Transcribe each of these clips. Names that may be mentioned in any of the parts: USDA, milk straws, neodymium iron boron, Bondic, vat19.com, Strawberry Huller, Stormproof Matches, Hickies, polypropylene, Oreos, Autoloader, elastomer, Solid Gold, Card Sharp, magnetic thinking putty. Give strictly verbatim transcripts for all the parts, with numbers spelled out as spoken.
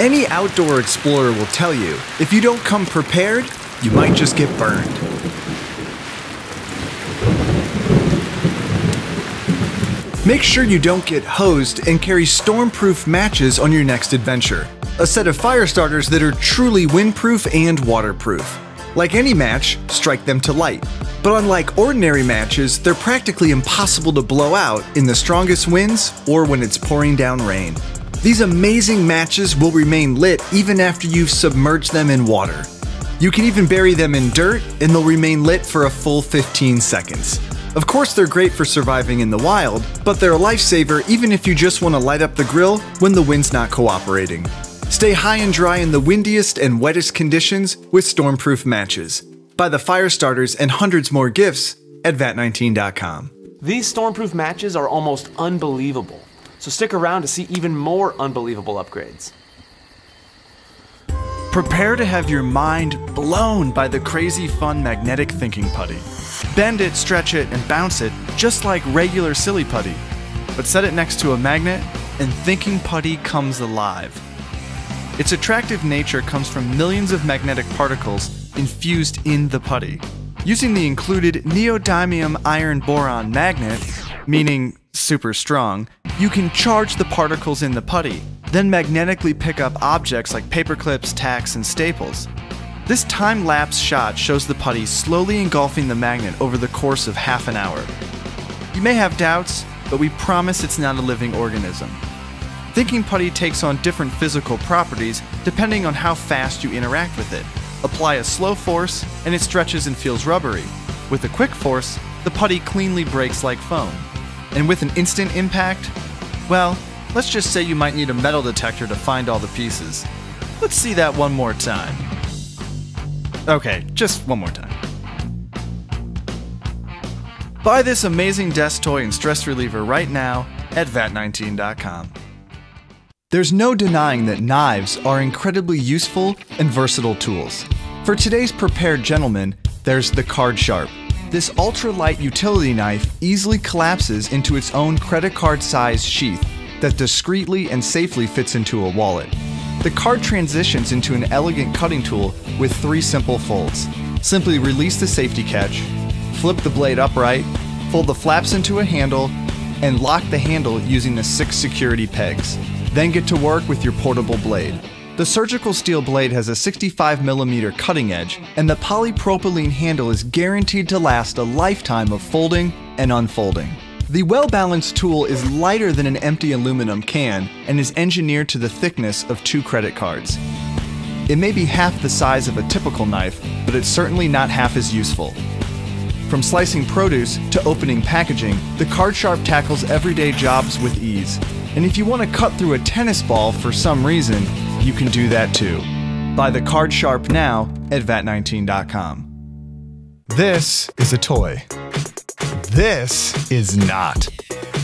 Any outdoor explorer will tell you, if you don't come prepared, you might just get burned. Make sure you don't get hosed and carry stormproof matches on your next adventure, a set of fire starters that are truly windproof and waterproof. Like any match, strike them to light. But unlike ordinary matches, they're practically impossible to blow out in the strongest winds or when it's pouring down rain. These amazing matches will remain lit even after you've submerged them in water. You can even bury them in dirt and they'll remain lit for a full fifteen seconds. Of course, they're great for surviving in the wild, but they're a lifesaver even if you just want to light up the grill when the wind's not cooperating. Stay high and dry in the windiest and wettest conditions with stormproof matches. Buy the fire starters and hundreds more gifts at vat nineteen dot com. These stormproof matches are almost unbelievable, so stick around to see even more unbelievable upgrades. Prepare to have your mind blown by the crazy fun magnetic thinking putty. Bend it, stretch it, and bounce it just like regular silly putty, but set it next to a magnet and thinking putty comes alive. Its attractive nature comes from millions of magnetic particles infused in the putty. Using the included neodymium iron boron magnet, meaning super strong, you can charge the particles in the putty, then magnetically pick up objects like paper clips, tacks, and staples. This time-lapse shot shows the putty slowly engulfing the magnet over the course of half an hour. You may have doubts, but we promise it's not a living organism. Thinking putty takes on different physical properties depending on how fast you interact with it. Apply a slow force, and it stretches and feels rubbery. With a quick force, the putty cleanly breaks like foam. And with an instant impact, well, let's just say you might need a metal detector to find all the pieces. Let's see that one more time. Okay, just one more time. Buy this amazing desk toy and stress reliever right now at vat nineteen dot com. There's no denying that knives are incredibly useful and versatile tools. For today's prepared gentleman, there's the Card Sharp. This ultra-light utility knife easily collapses into its own credit card-sized sheath that discreetly and safely fits into a wallet. The card transitions into an elegant cutting tool with three simple folds. Simply release the safety catch, flip the blade upright, fold the flaps into a handle, and lock the handle using the six security pegs. Then get to work with your portable blade. The surgical steel blade has a sixty-five millimeter cutting edge, and the polypropylene handle is guaranteed to last a lifetime of folding and unfolding. The well-balanced tool is lighter than an empty aluminum can and is engineered to the thickness of two credit cards. It may be half the size of a typical knife, but it's certainly not half as useful. From slicing produce to opening packaging, the Card Sharp tackles everyday jobs with ease. And if you want to cut through a tennis ball for some reason, you can do that too. Buy the Card Sharp now at vat nineteen dot com. This is a toy. This is not.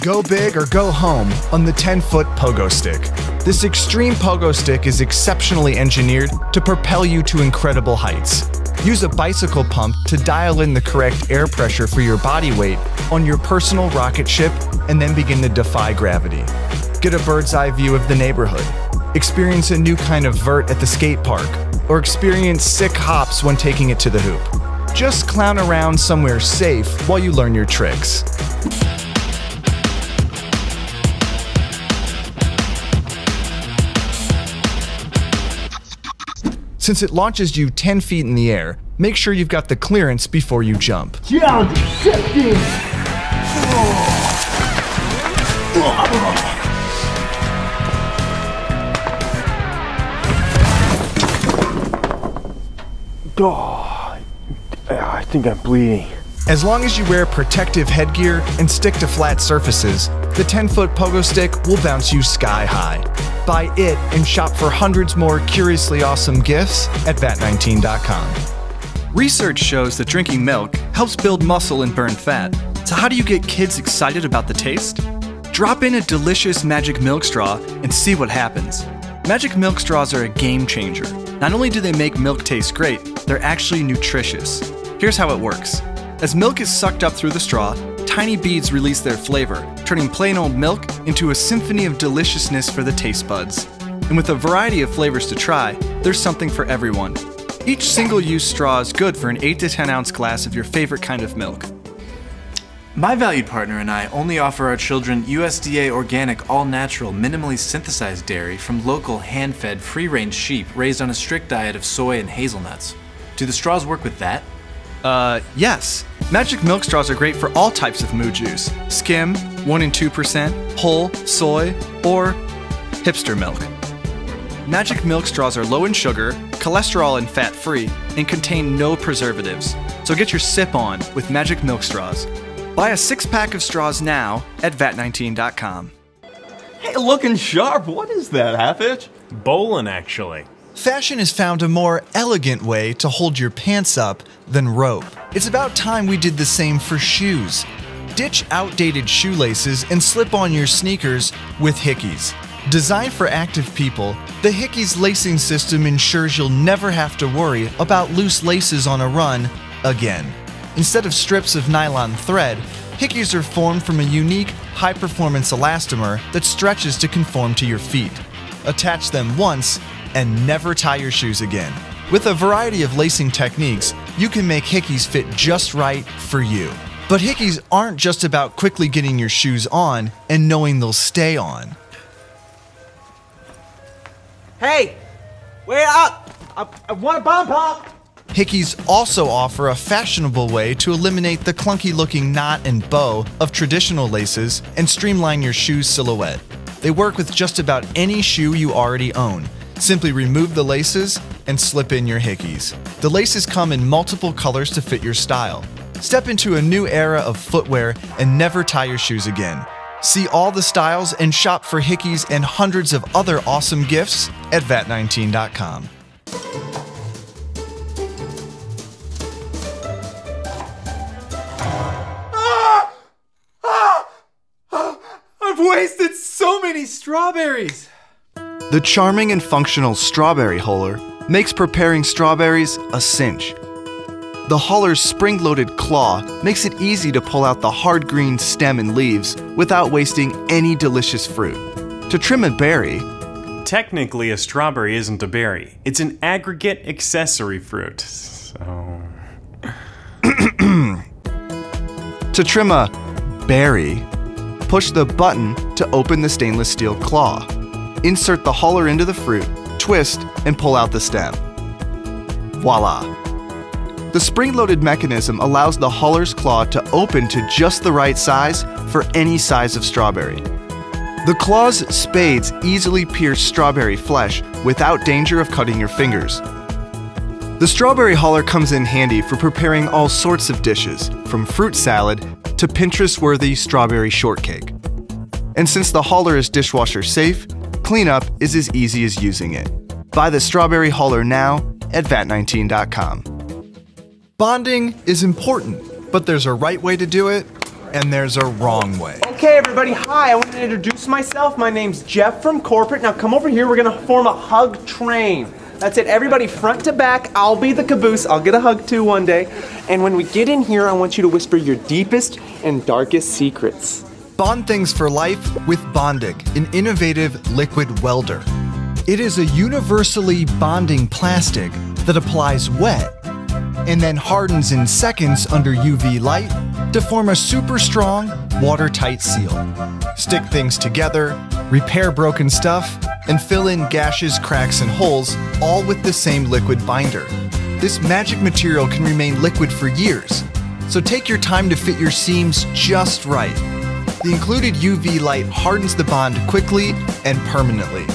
Go big or go home on the ten foot pogo stick. This extreme pogo stick is exceptionally engineered to propel you to incredible heights. Use a bicycle pump to dial in the correct air pressure for your body weight on your personal rocket ship and then begin to defy gravity. Get a bird's eye view of the neighborhood. Experience a new kind of vert at the skate park, or experience sick hops when taking it to the hoop. Just clown around somewhere safe while you learn your tricks. Since it launches you ten feet in the air, make sure you've got the clearance before you jump. Challenge accepted! Oh, I think I'm bleeding. As long as you wear protective headgear and stick to flat surfaces, the ten foot pogo stick will bounce you sky high. Buy it and shop for hundreds more curiously awesome gifts at vat nineteen dot com. Research shows that drinking milk helps build muscle and burn fat. So how do you get kids excited about the taste? Drop in a delicious magic milk straw and see what happens. Magic milk straws are a game changer. Not only do they make milk taste great, they're actually nutritious. Here's how it works. As milk is sucked up through the straw, tiny beads release their flavor, turning plain old milk into a symphony of deliciousness for the taste buds. and with a variety of flavors to try, there's something for everyone. Each single-use straw is good for an eight to ten ounce glass of your favorite kind of milk. My valued partner and I only offer our children U S D A organic, all-natural, minimally synthesized dairy from local, hand-fed, free-range sheep raised on a strict diet of soy and hazelnuts. Do the straws work with that? Uh, yes. Magic milk straws are great for all types of moo juice. Skim, one and two percent, whole, soy, or hipster milk. Magic milk straws are low in sugar, cholesterol and fat-free, and contain no preservatives. So get your sip on with Magic milk straws. Buy a six-pack of straws now at vat nineteen dot com. Hey, looking sharp. What is that, Half-Itch? Bowling, actually. Fashion has found a more elegant way to hold your pants up than rope. It's about time we did the same for shoes. Ditch outdated shoelaces and slip on your sneakers with Hickies. Designed for active people, the Hickies lacing system ensures you'll never have to worry about loose laces on a run again. Instead of strips of nylon thread, Hickies are formed from a unique, high-performance elastomer that stretches to conform to your feet. Attach them once and never tie your shoes again. With a variety of lacing techniques, you can make Hickies fit just right for you. But Hickies aren't just about quickly getting your shoes on and knowing they'll stay on. Hey, wait up! I, I want a bomb pop! Hickies also offer a fashionable way to eliminate the clunky-looking knot and bow of traditional laces and streamline your shoe's silhouette. They work with just about any shoe you already own. Simply remove the laces and slip in your Hickies. The laces come in multiple colors to fit your style. Step into a new era of footwear and never tie your shoes again. See all the styles and shop for Hickies and hundreds of other awesome gifts at vat nineteen dot com. Ah! Ah! Ah! I've wasted so many strawberries! The charming and functional Strawberry Huller makes preparing strawberries a cinch. The Huller's spring-loaded claw makes it easy to pull out the hard green stem and leaves without wasting any delicious fruit. To trim a berry... Technically, a strawberry isn't a berry. It's an aggregate accessory fruit, so... To trim a berry, push the button to open the stainless steel claw. Insert the Huller into the fruit, twist, and pull out the stem. Voila! The spring-loaded mechanism allows the Huller's claw to open to just the right size for any size of strawberry. The claw's spades easily pierce strawberry flesh without danger of cutting your fingers. The Strawberry Huller comes in handy for preparing all sorts of dishes, from fruit salad to Pinterest-worthy strawberry shortcake. And since the Huller is dishwasher-safe, cleanup is as easy as using it. Buy the Strawberry Huller now at vat nineteen dot com. Bonding is important, but there's a right way to do it, and there's a wrong way. Okay, everybody, hi, I want to introduce myself. My name's Jeff from corporate. Now come over here, we're gonna form a hug train. That's it, everybody front to back. I'll be the caboose, I'll get a hug too one day. And when we get in here, I want you to whisper your deepest and darkest secrets. Bond things for life with Bondic, an innovative liquid welder. It is a universally bonding plastic that applies wet and then hardens in seconds under U V light to form a super strong, watertight seal. Stick things together, repair broken stuff, and fill in gashes, cracks, and holes, all with the same liquid binder. This magic material can remain liquid for years, so take your time to fit your seams just right. The included U V light hardens the bond quickly and permanently.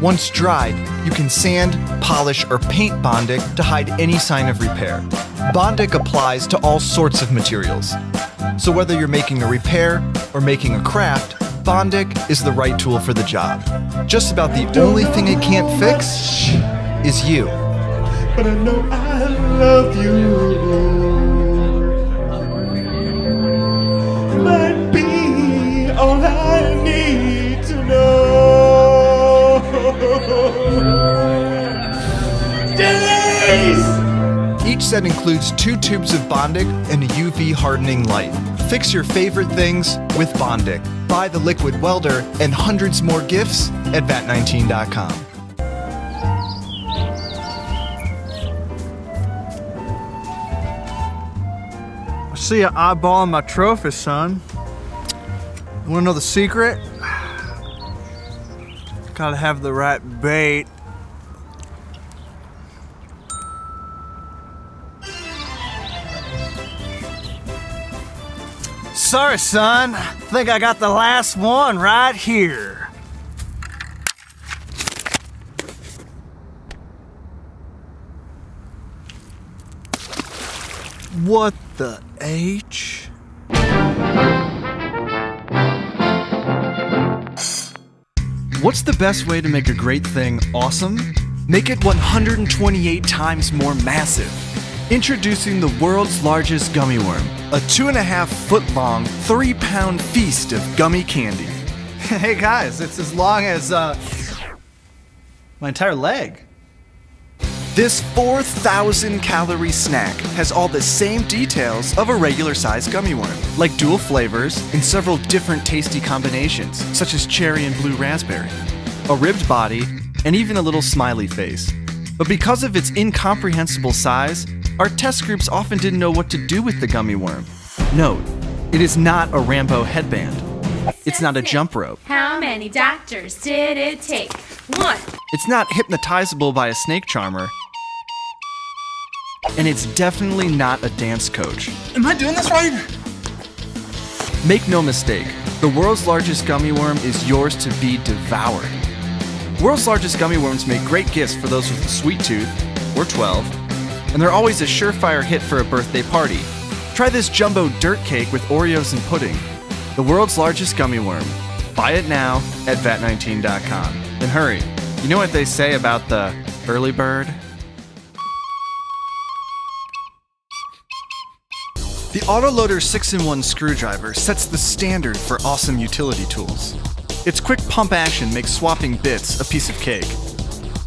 Once dried, you can sand, polish, or paint Bondic to hide any sign of repair. Bondic applies to all sorts of materials. So whether you're making a repair or making a craft, Bondic is the right tool for the job. Just about the only thing it can't fix is you. But I know I love you. But all I need to know. Days! Each set includes two tubes of Bondic and a U V hardening light. Fix your favorite things with Bondic. Buy the liquid welder and hundreds more gifts at vat nineteen dot com. I see you eyeballing my trophy, son. You wanna know the secret? Gotta have the right bait. Sorry, son. I think I got the last one right here. What the H? What's the best way to make a great thing awesome? Make it one hundred twenty-eight times more massive. Introducing the world's largest gummy worm, a two and a half foot long, three pound feast of gummy candy. Hey guys, it's as long as uh, my entire leg. This four thousand calorie snack has all the same details of a regular sized gummy worm, like dual flavors and several different tasty combinations, such as cherry and blue raspberry, a ribbed body, and even a little smiley face. But because of its incomprehensible size, our test groups often didn't know what to do with the gummy worm. Note, it is not a Rambo headband. It's not a jump rope. How many doctors did it take? One. It's not hypnotizable by a snake charmer. And it's definitely not a dance coach. Am I doing this right? Make no mistake, the world's largest gummy worm is yours to be devoured. World's largest gummy worms make great gifts for those with a sweet tooth, or twelve, and they're always a surefire hit for a birthday party. Try this jumbo dirt cake with Oreos and pudding. The world's largest gummy worm. Buy it now at vat nineteen dot com. And hurry, you know what they say about the early bird? The Autoloader six in one screwdriver sets the standard for awesome utility tools. Its quick pump action makes swapping bits a piece of cake.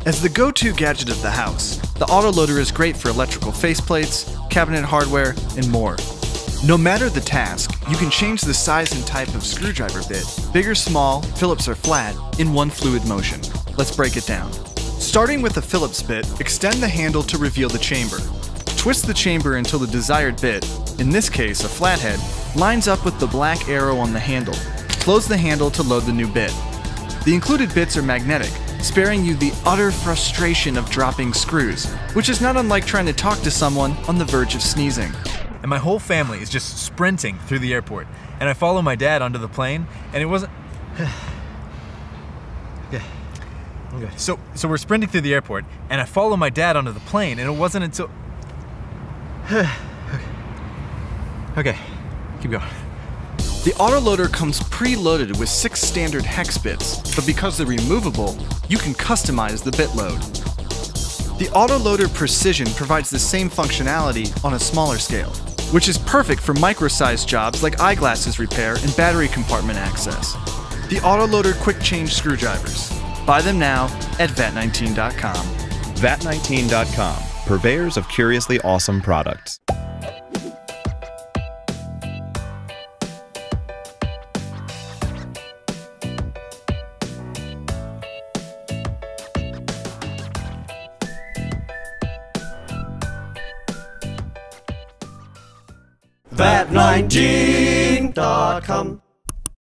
As the go-to gadget of the house, the Autoloader is great for electrical faceplates, cabinet hardware, and more. No matter the task, you can change the size and type of screwdriver bit, big or small, Phillips or flat, in one fluid motion. Let's break it down. Starting with the Phillips bit, extend the handle to reveal the chamber. Twist the chamber until the desired bit, in this case a flathead, lines up with the black arrow on the handle. Close the handle to load the new bit. The included bits are magnetic, sparing you the utter frustration of dropping screws, which is not unlike trying to talk to someone on the verge of sneezing. And my whole family is just sprinting through the airport, and I follow my dad onto the plane, and it wasn't... yeah. Okay. So, so we're sprinting through the airport, and I follow my dad onto the plane, and it wasn't until... okay. Okay, keep going. The Autoloader comes pre-loaded with six standard hex bits, but because they're removable, you can customize the bit load. The Autoloader Precision provides the same functionality on a smaller scale, which is perfect for micro-sized jobs like eyeglasses repair and battery compartment access. The Autoloader Quick Change Screwdrivers. Buy them now at vat nineteen dot com. vat nineteen dot com, purveyors of curiously awesome products. vat nineteen dot com